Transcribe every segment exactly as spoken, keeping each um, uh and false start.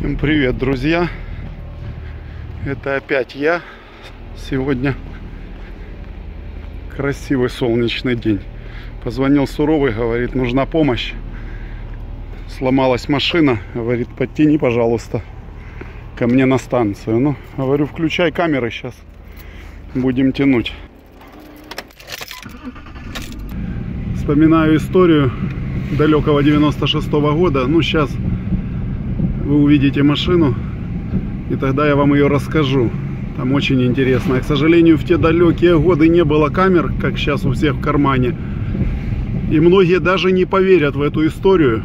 Всем привет, друзья! Это опять я. Сегодня красивый солнечный день. Позвонил Суровый, говорит, нужна помощь. Сломалась машина, говорит, подтяни, пожалуйста, ко мне на станцию. Ну, говорю, включай камеры, сейчас будем тянуть. Вспоминаю историю далекого девяносто шестого года. Ну, сейчас вы увидите машину, и тогда я вам ее расскажу. Там очень интересно. К сожалению, в те далекие годы не было камер, как сейчас у всех в кармане. И многие даже не поверят в эту историю.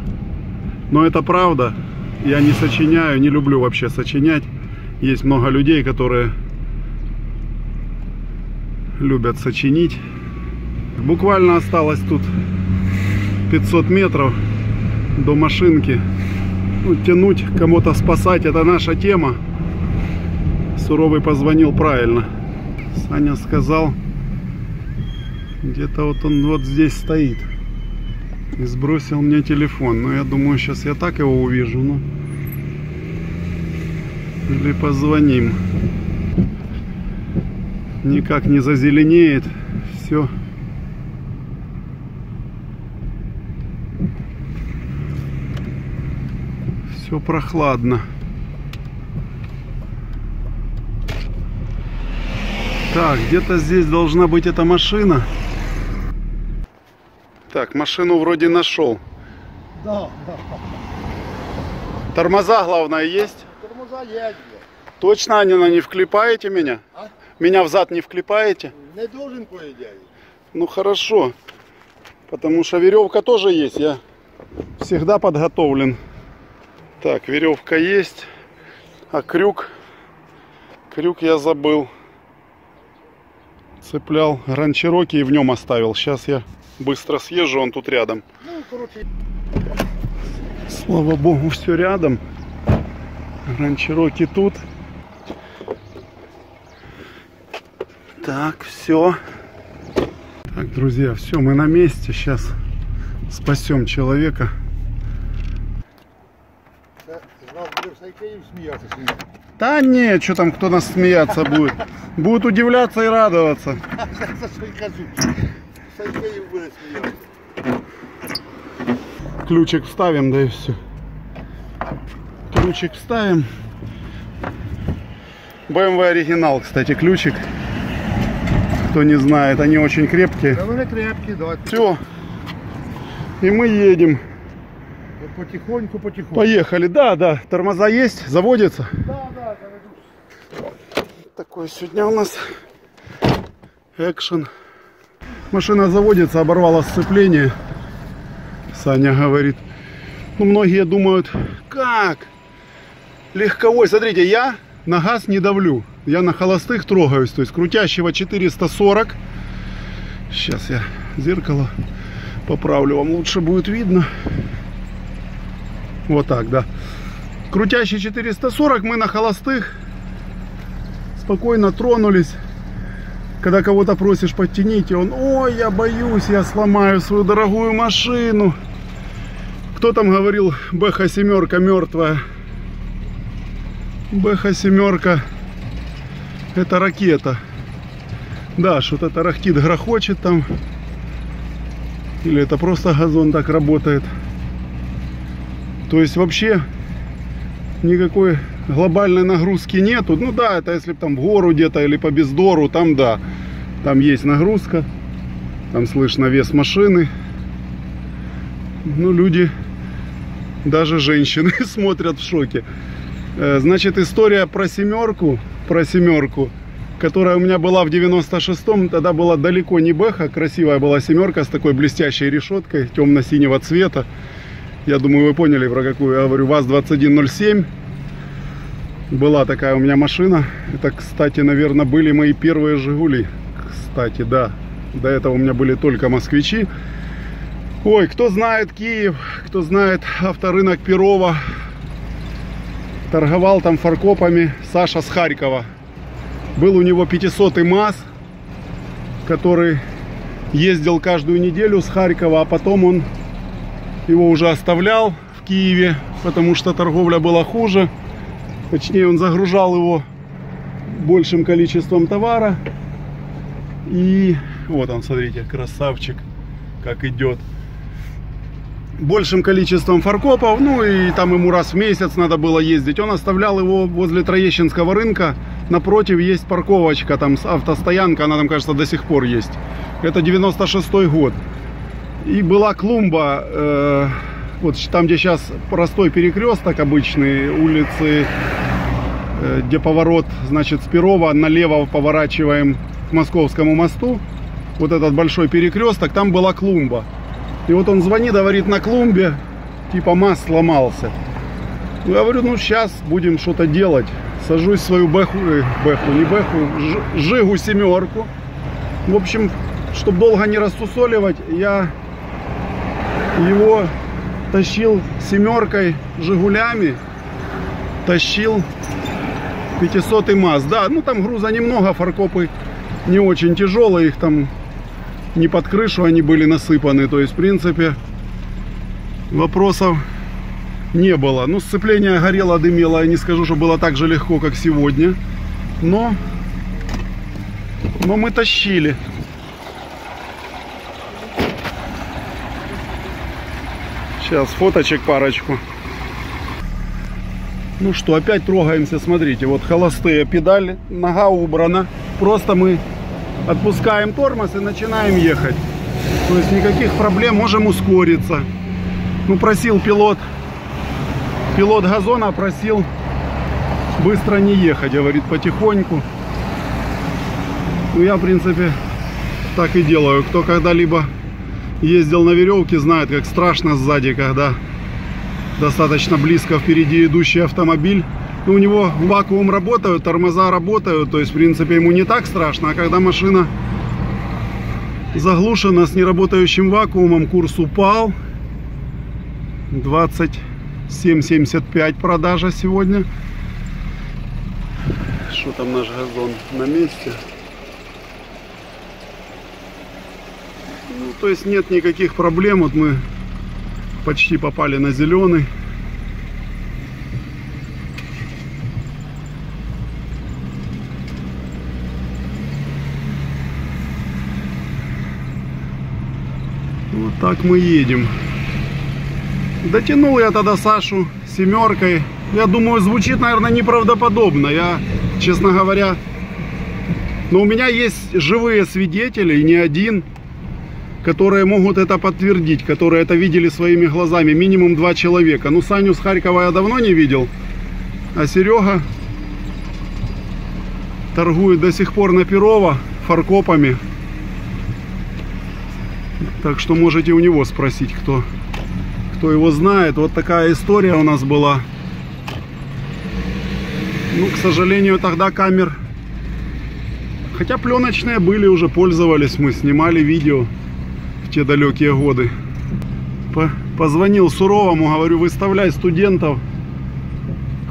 Но это правда. Я не сочиняю, не люблю вообще сочинять. Есть много людей, которые любят сочинить. Буквально осталось тут пятьсот метров до машинки. Ну, тянуть, кому-то спасать — это наша тема. Суровый позвонил правильно. Саня сказал, где-то вот он вот здесь стоит. И сбросил мне телефон. Ну, я думаю, сейчас я так его увижу. Ну. Или позвоним. Никак не зазеленеет. Все. Все прохладно. Так, где-то здесь должна быть эта машина. Так, машину вроде нашел. Да, да. Тормоза, главное, есть? Тормоза есть. Точно, Анина, не вклепаете меня? А? Меня в зад не вклепаете? Не должен, по идее. Ну, хорошо. Потому что веревка тоже есть. Я всегда подготовлен. Так, веревка есть. А крюк? Крюк я забыл. Цеплял Гранд Чероки и в нем оставил. Сейчас я быстро съезжу, он тут рядом. Ну, короче. Слава богу, все рядом. Гранд Чероки тут. Так, все. Так, друзья, все, мы на месте. Сейчас спасем человека. Да нет, что там, кто нас смеяться будет. Будут удивляться и радоваться. Ключик вставим, да и все. Ключик вставим. бэ эм вэ оригинал, кстати, ключик. Кто не знает, они очень крепкие. Все. И мы едем. Потихоньку, потихоньку. Поехали, да, да. Тормоза есть, заводится. Да, да, заводится. Такой сегодня у нас экшен. Машина заводится, оборвала сцепление. Саня говорит. Ну, многие думают, как? Легковой, смотрите, я на газ не давлю. Я на холостых трогаюсь. То есть крутящего четыреста сорок. Сейчас я зеркало поправлю. Вам лучше будет видно. Вот так, да. Крутящий четыреста сорок, мы на холостых. Спокойно тронулись. Когда кого-то просишь подтянить, и он, ой, я боюсь, я сломаю свою дорогую машину. Кто там говорил, бэ ха семь мертвая? бэ ха семь это ракета. Да, что-то тарахтит, грохочет там. Или это просто газон так работает. То есть вообще никакой глобальной нагрузки нету. Ну да, это если там в гору где-то или по бездору, там да. Там есть нагрузка, там слышно вес машины. Ну, люди, даже женщины смотрят в шоке. Значит, история про семерку, про семерку, которая у меня была в девяносто шестом, тогда была далеко не бэха, красивая была семерка с такой блестящей решеткой темно-синего цвета. Я думаю, вы поняли, про какую я говорю. ВАЗ двадцать один ноль семь. Была такая у меня машина. Это, кстати, наверное, были мои первые «Жигули». Кстати, да. До этого у меня были только «Москвичи». Ой, кто знает Киев, кто знает авторынок Перова. Торговал там фаркопами Саша с Харькова. Был у него пятисотый МАЗ, который ездил каждую неделю с Харькова, а потом он... его уже оставлял в Киеве, потому что торговля была хуже. Точнее, он загружал его большим количеством товара. И вот он, смотрите, красавчик, как идет. Большим количеством фаркопов, ну и там ему раз в месяц надо было ездить. Он оставлял его возле Троещинского рынка. Напротив есть парковочка, там автостоянка, она там, кажется, до сих пор есть. Это девяносто шестой год. И была клумба, э, вот там, где сейчас простой перекресток обычный, улицы, э, где поворот, значит, с Перова налево поворачиваем к Московскому мосту. Вот этот большой перекресток, там была клумба. И вот он звонит, говорит, на клумбе, типа, МАЗ сломался. Я говорю, ну, сейчас будем что-то делать. Сажусь в свою бэху, э, бэху, не бэху, жигу семерку. В общем, чтобы долго не рассусоливать, я его тащил семеркой, жигулями, тащил пятисотый МАЗ. Да, ну, там груза немного, фаркопы не очень тяжелые, их там... Не под крышу они были насыпаны. То есть, в принципе, вопросов не было. Ну, сцепление горело, дымело. Я не скажу, что было так же легко, как сегодня. Но, но мы тащили. Сейчас фоточек парочку. Ну что, опять трогаемся. Смотрите, вот холостые педали. Нога убрана. Просто мы... Отпускаем тормоз и начинаем ехать. То есть никаких проблем, можем ускориться. Ну, просил пилот, пилот газона просил быстро не ехать, говорит, потихоньку. Ну, я, в принципе, так и делаю. Кто когда-либо ездил на веревке, знает, как страшно сзади, когда достаточно близко впереди идущий автомобиль. Ну, у него вакуум работает, тормоза работают, то есть, в принципе, ему не так страшно. А когда машина заглушена с неработающим вакуумом, курс упал. двадцать семь семьдесят пять продажа сегодня. Что там наш газон? На месте. Ну, то есть, нет никаких проблем. Вот мы почти попали на зеленый. Вот так мы едем. Дотянул я тогда Сашу семеркой. Я думаю, звучит, наверное, неправдоподобно. Я, честно говоря... Но у меня есть живые свидетели, и не один, которые могут это подтвердить, которые это видели своими глазами. Минимум два человека. Ну, Саню с Харькова я давно не видел. А Серега торгует до сих пор на Перова фаркопами. Так что можете у него спросить, кто, кто его знает. Вот такая история у нас была. Ну, к сожалению, тогда камер... Хотя пленочные были, уже пользовались мы, снимали видео в те далекие годы. Позвонил Суровому, говорю, выставляй студентов.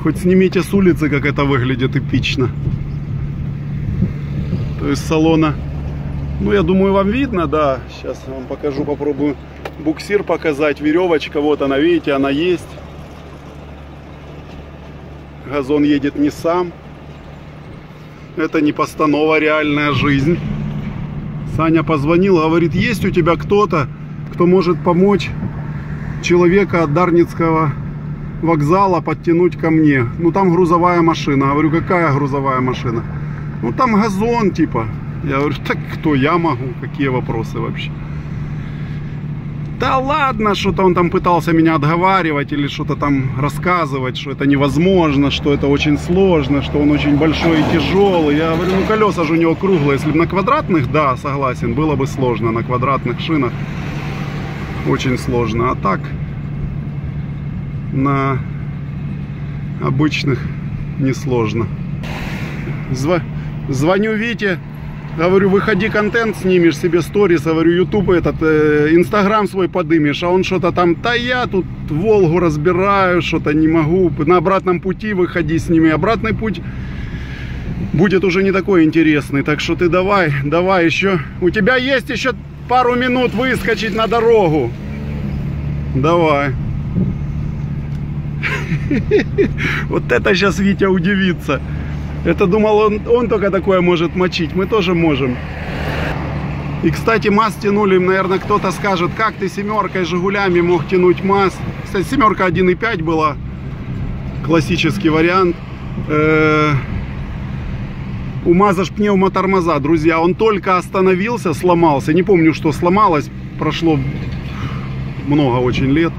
Хоть снимите с улицы, как это выглядит эпично. То есть салона... Ну, я думаю, вам видно, да. Сейчас вам покажу, попробую буксир показать. Веревочка, вот она, видите, она есть. Газон едет не сам. Это не постанова, реальная жизнь. Саня позвонил, говорит, есть у тебя кто-то, кто может помочь человека от Дарницкого вокзала подтянуть ко мне. Ну, там грузовая машина. Говорю, какая грузовая машина? Ну, там газон, типа. Я говорю, так кто я могу? Какие вопросы вообще? Да ладно, что-то он там пытался меня отговаривать или что-то там рассказывать, что это невозможно, что это очень сложно, что он очень большой и тяжелый. Я говорю, ну колеса же у него круглые. Если бы на квадратных, да, согласен, было бы сложно. На квадратных шинах очень сложно. А так, на обычных несложно. Зв... Звоню Вите. Говорю, выходи, контент снимешь, себе сторис, говорю, ютуб этот, инстаграм э, свой подымешь, а он что-то там, да я тут Волгу разбираю, что-то не могу, на обратном пути выходи, сними. Обратный путь будет уже не такой интересный, так что ты давай, давай еще, у тебя есть еще пару минут выскочить на дорогу, давай. Вот это сейчас Витя удивится. Это думал, он, он только такое может мочить. Мы тоже можем. И, кстати, МАЗ тянули. Наверное, кто-то скажет, как ты семеркой, Жигулями мог тянуть МАЗ. Кстати, семерка один и пять была. Классический вариант. Э-э- у МАЗа ж пневмотормоза, друзья. Он только остановился, сломался. Не помню, что сломалось. Прошло много очень лет.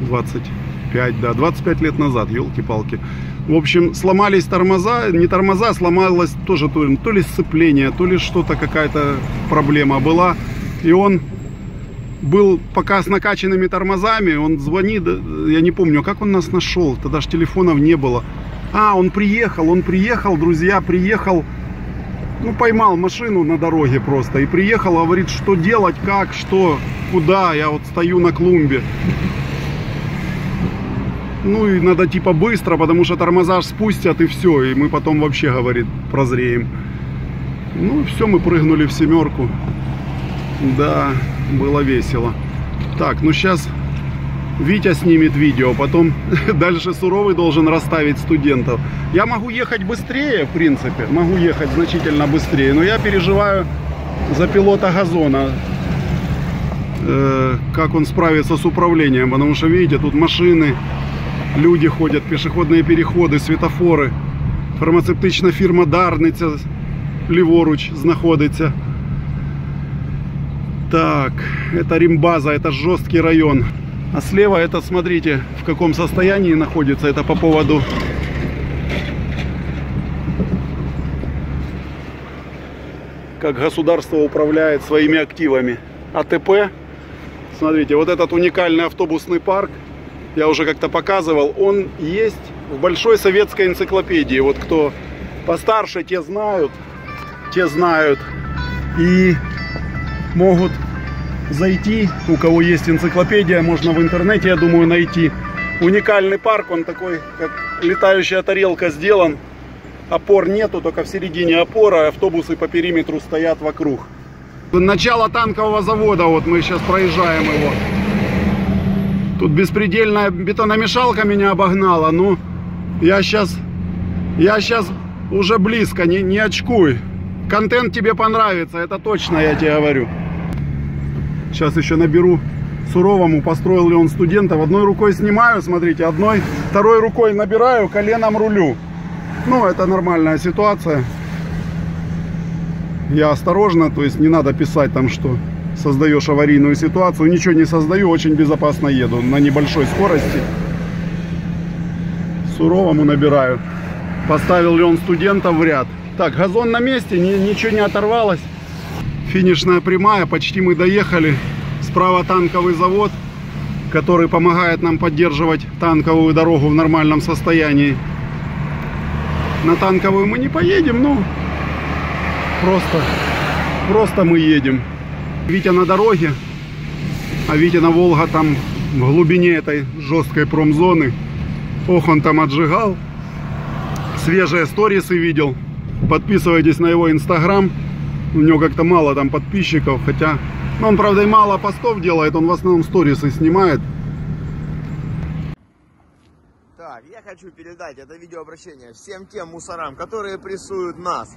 двадцать пять, да, двадцать пять лет назад, елки-палки. В общем, сломались тормоза, не тормоза, сломалось тоже то ли, то ли сцепление, то ли что-то, какая-то проблема была. И он был пока с накачанными тормозами, он звонит, я не помню, как он нас нашел, тогда же телефонов не было. А, он приехал, он приехал, друзья, приехал, ну, поймал машину на дороге просто. И приехал, говорит, что делать, как, что, куда, я вот стою на клумбе. Ну и надо типа быстро, потому что тормоза спустят и все. И мы потом вообще, говорит, прозреем. Ну и все, мы прыгнули в семерку. Да, было весело. Так, ну сейчас Витя снимет видео. Потом дальше Суровый должен расставить студентов. Я могу ехать быстрее, в принципе. Могу ехать значительно быстрее. Но я переживаю за пилота «Газона». Э, как он справится с управлением. Потому что, видите, тут машины... Люди ходят, пешеходные переходы, светофоры. Фармацевтичная фирма Дарница леворуч знаходится. Так, это Римбаза, это жесткий район. А слева это, смотрите, в каком состоянии находится. Это по поводу... Как государство управляет своими активами. АТП. Смотрите, вот этот уникальный автобусный парк. Я уже как-то показывал, он есть в большой советской энциклопедии. Вот кто постарше, те знают, те знают и могут зайти. У кого есть энциклопедия, можно в интернете, я думаю, найти. Уникальный парк, он такой, как летающая тарелка сделан. Опор нету, только в середине опора, автобусы по периметру стоят вокруг. Начало танкового завода, вот мы сейчас проезжаем его. Тут беспредельная бетономешалка меня обогнала. Ну, я сейчас, я сейчас уже близко, не, не очкуй. Контент тебе понравится, это точно я тебе говорю. Сейчас еще наберу Суровому, построил ли он студентов. Одной рукой снимаю, смотрите, одной, второй рукой набираю, коленом рулю. Ну, это нормальная ситуация. Я осторожно, то есть не надо писать там, что... Создаешь аварийную ситуацию. Ничего не создаю, очень безопасно еду. На небольшой скорости. Суровому набираю. Поставил ли он студентов в ряд. Так, газон на месте, ничего не оторвалось. Финишная прямая, почти мы доехали. Справа танковый завод, который помогает нам поддерживать танковую дорогу в нормальном состоянии. На танковую мы не поедем, ну, просто, просто мы едем. Витя на дороге, а Витя на Волга там в глубине этой жесткой промзоны. Ох, он там отжигал. Свежие сторисы видел. Подписывайтесь на его инстаграм. У него как-то мало там подписчиков, хотя... Ну, он, правда, и мало постов делает, он в основном сторисы снимает. Так, я хочу передать это видеообращение всем тем мусорам, которые прессуют нас.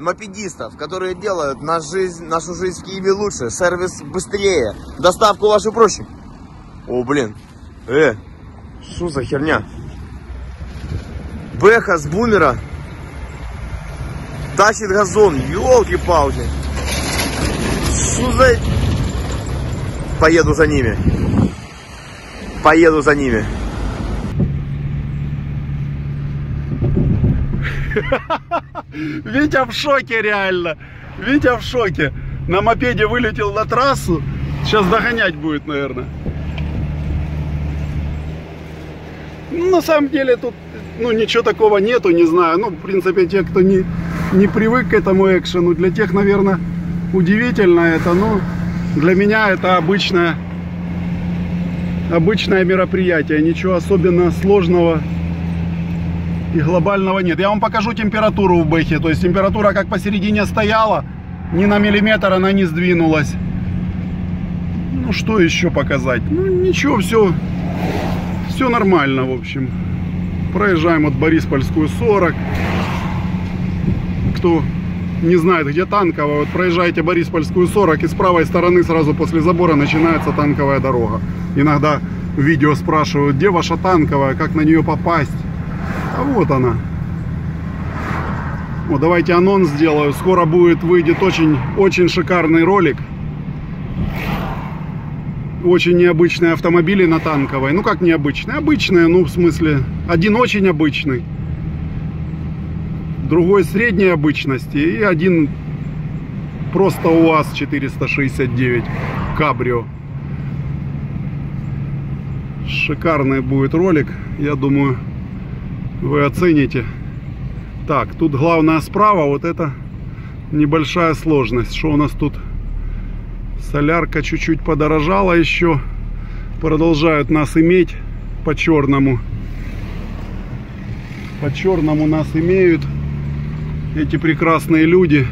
Мопедистов, которые делают наш жизнь, нашу жизнь в Киеве лучше, сервис быстрее, доставку вашу проще. О, блин. Э, что за херня? Бэха с бумера тащит газон, елки-палки. Что за... Поеду за ними. Поеду за ними. Витя в шоке, реально. Витя в шоке. На мопеде вылетел на трассу. Сейчас догонять будет, наверное. Ну, на самом деле тут, ну, ничего такого нету, не знаю. Ну, в принципе, те, кто не, не привык к этому экшену, для тех, наверное, удивительно это. Но для меня это обычное, обычное мероприятие. Ничего особенно сложного и глобального нет. Я вам покажу температуру в бэхе. То есть температура как посередине стояла, ни на миллиметр она не сдвинулась. Ну что еще показать? Ну ничего, все все нормально, в общем. Проезжаем от Бориспольскую сорок. Кто не знает, где Танковая, вот проезжаете Бориспольскую сорок, и с правой стороны сразу после забора начинается Танковая дорога. Иногда в видео спрашивают, где ваша Танковая, как на нее попасть. А вот она. Вот, давайте анонс сделаю. Скоро будет, выйдет очень, очень шикарный ролик. Очень необычные автомобили на Танковой. Ну как необычные? Обычные, ну в смысле, один очень обычный, другой средней обычности и один просто УАЗ четыреста шестьдесят девять Кабрио. Шикарный будет ролик, я думаю, вы оцените. Так, тут главное справа, вот это небольшая сложность. Что у нас тут? Солярка чуть-чуть подорожала еще. Продолжают нас иметь по-черному. По-черному нас имеют эти прекрасные люди.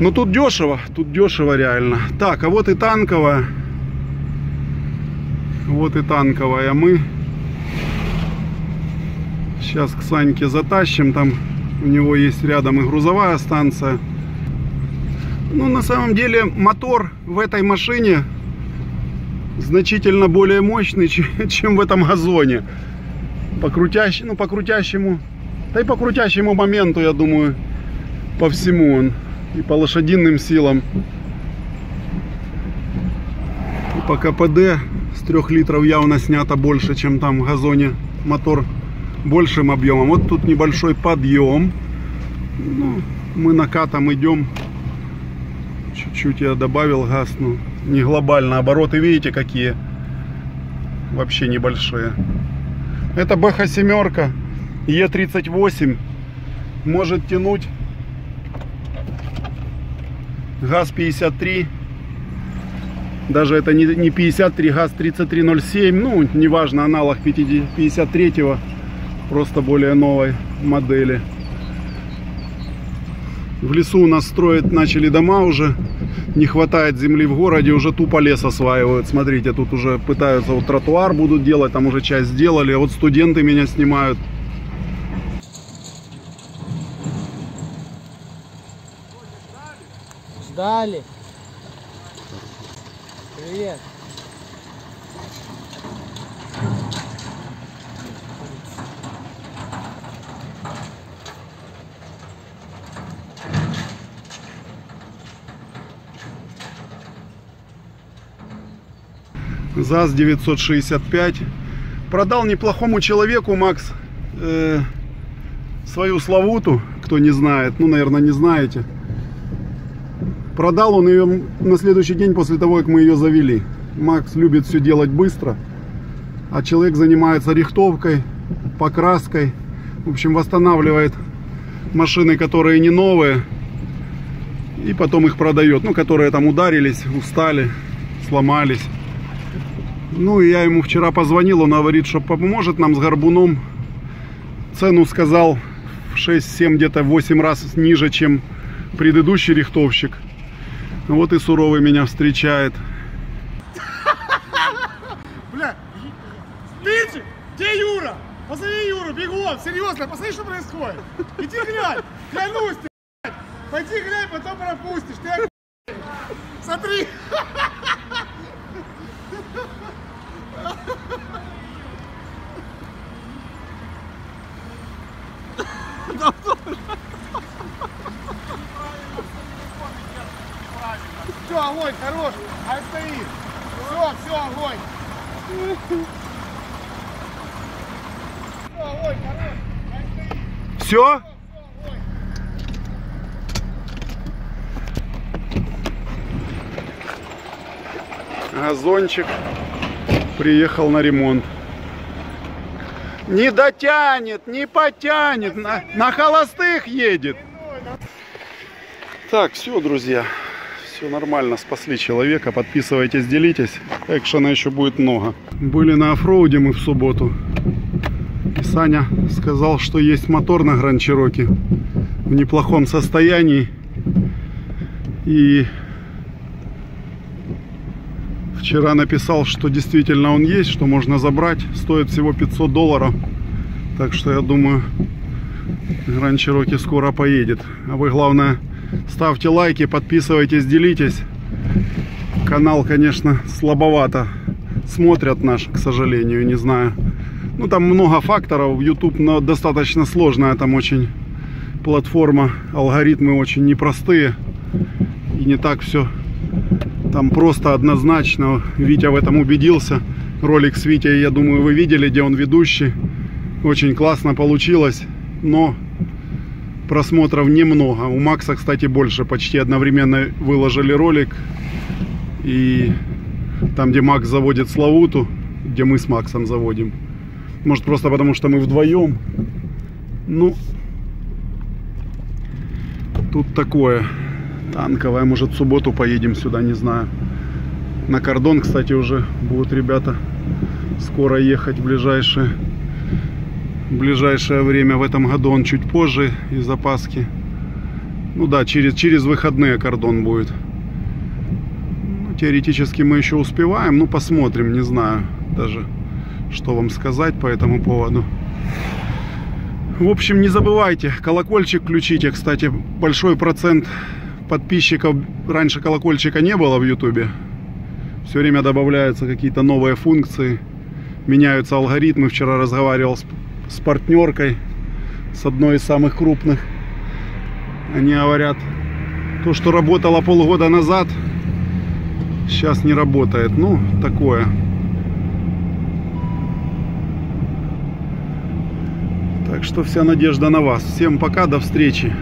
Но тут дешево, тут дешево реально. Так, а вот и Танковая. Вот и Танковая мы. Сейчас к Саньке затащим, там у него есть рядом и грузовая станция. Ну, на самом деле, мотор в этой машине значительно более мощный, чем в этом газоне. По крутящему, ну, по крутящему, да и по крутящему моменту, я думаю, по всему он. И по лошадиным силам, и по КПД. С трех литров явно снято больше, чем там в газоне мотор. Большим объемом. Вот тут небольшой подъем. Ну, мы накатом идем. Чуть-чуть я добавил газ, но не глобально. Обороты видите какие? Вообще небольшие. Это бэ ха семь, е тридцать восемь. Может тянуть газ пятьдесят три. Даже это не пятьдесят три, газ тридцать три ноль семь. Ну, неважно, аналог пятьдесят третьего. Просто более новой модели. В лесу у нас строят, начали дома уже. Не хватает земли в городе, уже тупо лес осваивают. Смотрите, тут уже пытаются, вот тротуар будут делать, там уже часть сделали. Вот студенты меня снимают. Ждали. Привет. ЗАЗ девятьсот шестьдесят пять. Продал неплохому человеку Макс э, свою Славуту, кто не знает, ну, наверное, не знаете. Продал он ее на следующий день после того, как мы ее завели. Макс любит все делать быстро, а человек занимается рихтовкой, покраской. В общем, восстанавливает машины, которые не новые, и потом их продает. Ну, которые там ударились, устали, сломались. Ну, и я ему вчера позвонил, он говорит, что поможет нам с горбуном. Цену сказал в шесть-семь, где-то восемь раз ниже, чем предыдущий рихтовщик. Вот и Суровый меня встречает. Бля, ты, где Юра? Позови Юру, бегом, серьезно, посмотри, что происходит. Иди глянь, клянусь ты, блядь. Пойди глянь, потом пропустишь, ты, смотри. Все, огонь, хорош, а стоит. Все, все, огонь. Все, огонь, хорош, а стоит. Все? Газончик приехал на ремонт. Не дотянет, не потянет, на, на холостых едет. Так, все, друзья, все нормально, спасли человека, подписывайтесь, делитесь, экшена еще будет много. Были на оффроуде мы в субботу, и Саня сказал, что есть мотор на Гранд Чероки в неплохом состоянии, и Вчера написал, что действительно он есть, что можно забрать. Стоит всего пятьсот долларов. Так что я думаю, Гранд Чероки скоро поедет. А вы, главное, ставьте лайки, подписывайтесь, делитесь. Канал, конечно, слабовато смотрят наш, к сожалению, не знаю. Ну, там много факторов. YouTube, но достаточно сложная там очень платформа. Алгоритмы очень непростые. И не так все там просто однозначно. Витя в этом убедился. Ролик с Витей, я думаю, вы видели, где он ведущий. Очень классно получилось, но просмотров немного. У Макса, кстати, больше. Почти одновременно выложили ролик. И там, где Макс заводит Славуту, где мы с Максом заводим. Может, просто потому, что мы вдвоем. Ну, тут такое. Танковая. Может, в субботу поедем сюда, не знаю. На кордон, кстати, уже будут ребята скоро ехать в ближайшие... В ближайшее время, в этом году он чуть позже из опаски. Ну да, через, через выходные кордон будет. Ну, теоретически мы еще успеваем, ну посмотрим, не знаю даже, что вам сказать по этому поводу. В общем, не забывайте, колокольчик включите. Кстати, большой процент подписчиков, раньше колокольчика не было в ютубе. Все время добавляются какие-то новые функции, меняются алгоритмы. Вчера разговаривал с... с партнеркой, с одной из самых крупных. Они говорят, то, что работало полгода назад, сейчас не работает. Ну, такое. Так что вся надежда на вас. Всем пока, до встречи.